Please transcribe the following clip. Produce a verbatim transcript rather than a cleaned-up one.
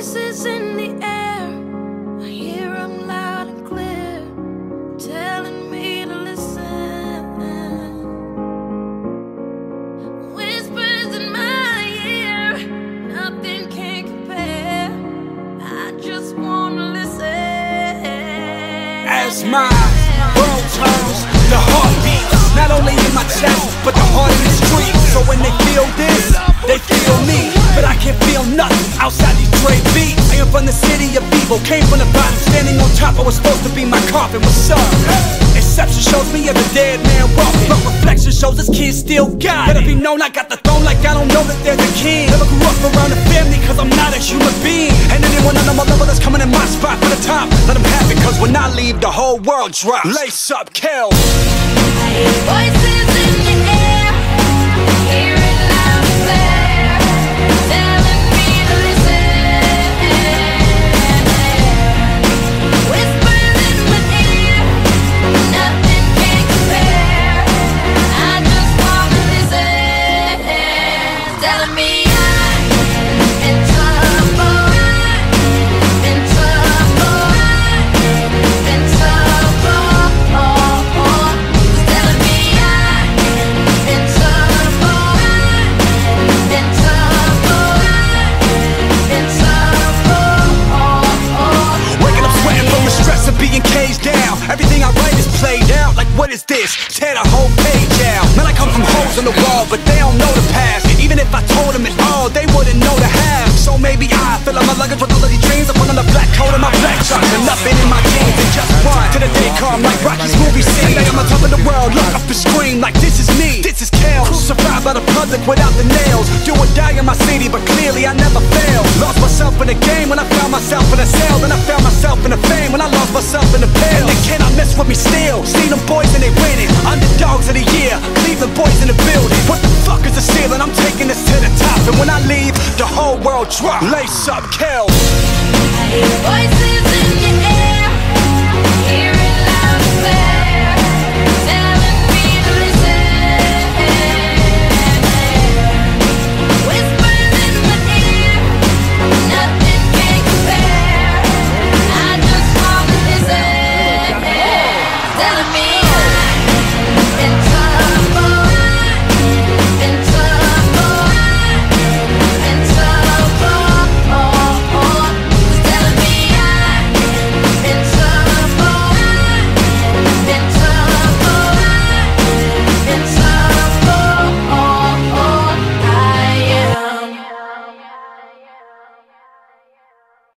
voices in the air, I hear them loud and clear, telling me to listen. Whispers in my ear, nothing can compare, I just wanna listen. As my world turns, the heart beats, not only in my chest, but the heart in the street. So when they feel this, they feel me. But I can't feel nothing outside these trade beats. I am from the city of evil, came from the bottom, standing on top. I was supposed to be my coffin. What's up? Exception shows me as a dead man walking, but reflection shows this kid still got it. Better be known, I got the throne like I don't know that they're the king. Never grew up around a family cause I'm not a human being. And anyone on my level that's coming in my spot for the top, let them have it cause when I leave the whole world drops. Lace up, kill. I hear voices in the air, I hear it loud and clear, telling me to listen. Whispers in my ear, nothing can compare, I just wanna listen. Telling me being caged down, everything I write is played out. Like what is this? Tear the whole page out. Man, I come from holes in the wall, but they don't know the past. Even if I told them it all, they wouldn't know the half. So maybe I fill up my luggage with all of these dreams. I put on the black coat and my black trunks, and nothing in my jeans, and just one to the day come like Rocky's movie scene. Like I'm on top of the world, look up and scream like this is me, this is Kale. Survived by the public without the nails, do or die in my city, but clearly I never fail. Lost myself in the game when I found myself in a cell, then I found myself in the fame when I lost myself in the pill. And they cannot mess with me still. See them boys and they winning. Underdogs of the year, Cleveland boys in the building. What the fuck is the ceiling? I'm taking this to the top. And when I leave, the whole world drop. Lace up, kill. I hear voices in the air.